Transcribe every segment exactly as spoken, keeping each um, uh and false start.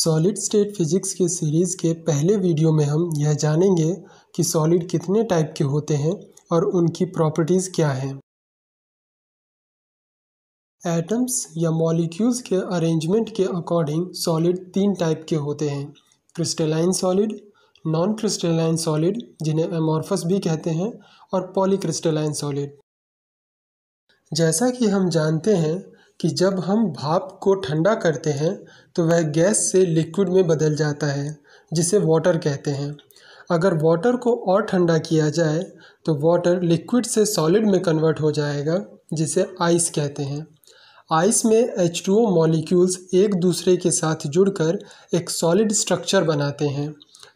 Solid state physics के series के पहले वीडियो में हम यह जानेंगे कि सॉलिड कितने टाइप के होते हैं और उनकी प्रॉपर्टीज़ क्या हैं। एटम्स या मॉलिक्यूल्स के अरेंजमेंट के अकॉर्डिंग सॉलिड तीन टाइप के होते हैं, crystalline solid, non crystalline solid जिन्हें एमॉर्फस भी कहते हैं, और पॉलीक्रिस्टलाइन सॉलिड। जैसा कि हम जानते हैं कि जब हम भाप को ठंडा करते हैं तो वह गैस से लिक्विड में बदल जाता है जिसे वाटर कहते हैं। अगर वाटर को और ठंडा किया जाए तो वाटर लिक्विड से सॉलिड में कन्वर्ट हो जाएगा जिसे आइस कहते हैं। आइस में एच टू ओ मॉलिक्यूल्स एक दूसरे के साथ जुड़कर एक सॉलिड स्ट्रक्चर बनाते हैं।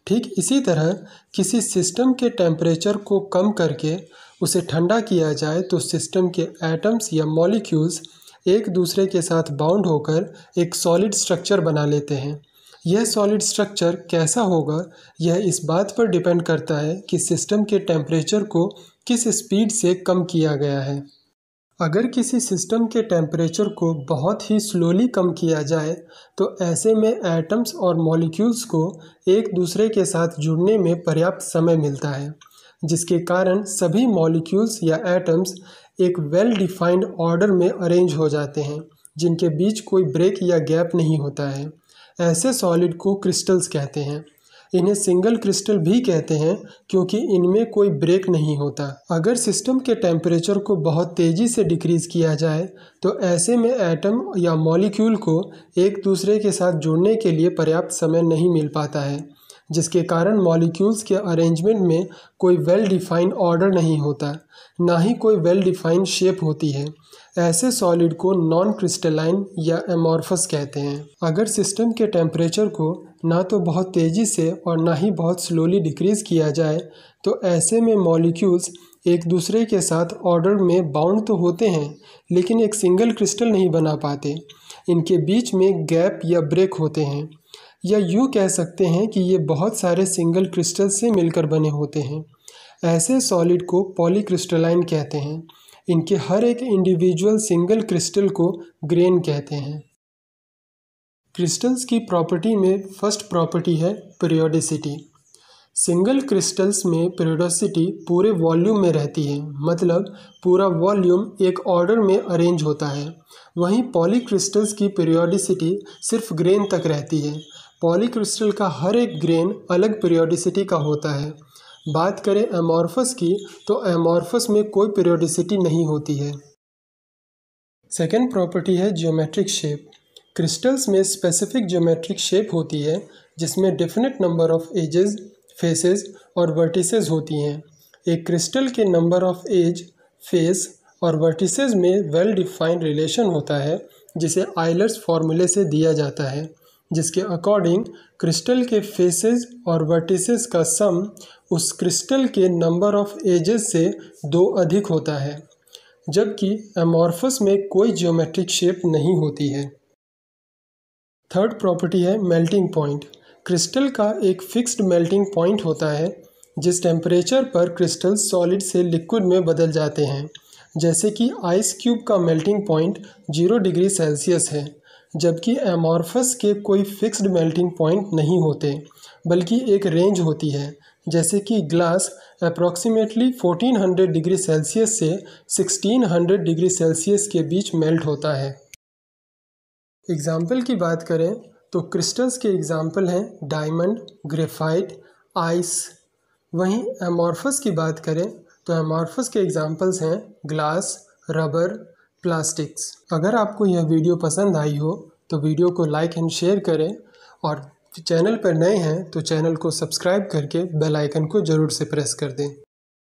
ठीक इसी तरह किसी सिस्टम के टेम्परेचर को कम करके उसे ठंडा किया जाए तो सिस्टम के एटम्स या मॉलिक्यूल्स एक दूसरे के साथ बाउंड होकर एक सॉलिड स्ट्रक्चर बना लेते हैं। यह सॉलिड स्ट्रक्चर कैसा होगा यह इस बात पर डिपेंड करता है कि सिस्टम के टेम्परेचर को किस स्पीड से कम किया गया है। अगर किसी सिस्टम के टेम्परेचर को बहुत ही स्लोली कम किया जाए तो ऐसे में एटम्स और मॉलिक्यूल्स को एक दूसरे के साथ जुड़ने में पर्याप्त समय मिलता है, जिसके कारण सभी मॉलिक्यूल्स या एटम्स एक वेल डिफाइंड ऑर्डर में अरेंज हो जाते हैं जिनके बीच कोई ब्रेक या गैप नहीं होता है। ऐसे सॉलिड को क्रिस्टल्स कहते हैं। इन्हें सिंगल क्रिस्टल भी कहते हैं क्योंकि इनमें कोई ब्रेक नहीं होता। अगर सिस्टम के टेम्परेचर को बहुत तेज़ी से डिक्रीज़ किया जाए तो ऐसे में एटम या मॉलिक्यूल को एक दूसरे के साथ जुड़ने के लिए पर्याप्त समय नहीं मिल पाता है, जिसके कारण मॉलिक्यूल्स के अरेंजमेंट में कोई वेल डिफाइंड ऑर्डर नहीं होता, ना ही कोई वेल डिफाइंड शेप होती है। ऐसे सॉलिड को नॉन क्रिस्टलाइन या एमॉर्फस कहते हैं। अगर सिस्टम के टेम्परेचर को ना तो बहुत तेज़ी से और ना ही बहुत स्लोली डिक्रीज़ किया जाए तो ऐसे में मॉलिक्यूल्स एक दूसरे के साथ ऑर्डर में बाउंड तो होते हैं लेकिन एक सिंगल क्रिस्टल नहीं बना पाते। इनके बीच में गैप या ब्रेक होते हैं, या यूँ कह सकते हैं कि ये बहुत सारे सिंगल क्रिस्टल से मिलकर बने होते हैं। ऐसे सॉलिड को पॉलीक्रिस्टलाइन कहते हैं। इनके हर एक इंडिविजुअल सिंगल क्रिस्टल को ग्रेन कहते हैं। क्रिस्टल्स की प्रॉपर्टी में फर्स्ट प्रॉपर्टी है पीरियोडिसिटी। सिंगल क्रिस्टल्स में पीरियोडिसिटी पूरे वॉल्यूम में रहती है, मतलब पूरा वॉल्यूम एक ऑर्डर में अरेंज होता है। वहीं पॉलीक्रिस्टल्स की पीरियोडिसिटी सिर्फ ग्रेन तक रहती है। पॉलीक्रिस्टल का हर एक ग्रेन अलग पीरियोडिसिटी का होता है। बात करें एमॉर्फस की तो एमॉर्फस में कोई पीरियोडिसिटी नहीं होती है। सेकेंड प्रॉपर्टी है ज्योमेट्रिक शेप। क्रिस्टल्स में स्पेसिफिक ज्योमेट्रिक शेप होती है जिसमें definite number of edges, faces और वर्टिसेस होती हैं। एक क्रिस्टल के नंबर ऑफ एज, फेस और वर्टिसेस में वेल डिफाइंड रिलेशन होता है जिसे आयलर्स फॉर्मूले से दिया जाता है, जिसके अकॉर्डिंग क्रिस्टल के फेसेस और वर्टिसेस का सम उस क्रिस्टल के नंबर ऑफ एजेस से दो अधिक होता है, जबकि एमॉर्फस में कोई ज्योमेट्रिक शेप नहीं होती है। थर्ड प्रॉपर्टी है मेल्टिंग पॉइंट। क्रिस्टल का एक फिक्स्ड मेल्टिंग पॉइंट होता है जिस टेम्परेचर पर क्रिस्टल सॉलिड से लिक्विड में बदल जाते हैं, जैसे कि आइस क्यूब का melting point zero degree Celsius है, जबकि एमॉर्फस के कोई फिक्स्ड मेल्टिंग पॉइंट नहीं होते बल्कि एक रेंज होती है, जैसे कि glass approximately fourteen hundred degree Celsius से सिक्सटीन हंड्रेड डिग्री सेल्सियस के बीच मेल्ट होता है। एग्जाम्पल की बात करें तो क्रिस्टल्स के एग्जाम्पल हैं डायमंड, ग्रेफाइट, आइस। वहीं एमॉर्फस की बात करें तो एमॉर्फस के एग्जाम्पल्स हैं ग्लास, रबर, प्लास्टिक्स। अगर आपको यह वीडियो पसंद आई हो तो वीडियो को लाइक एंड शेयर करें, और चैनल पर नए हैं तो चैनल को सब्सक्राइब करके बेल आइकन को ज़रूर से प्रेस कर दें।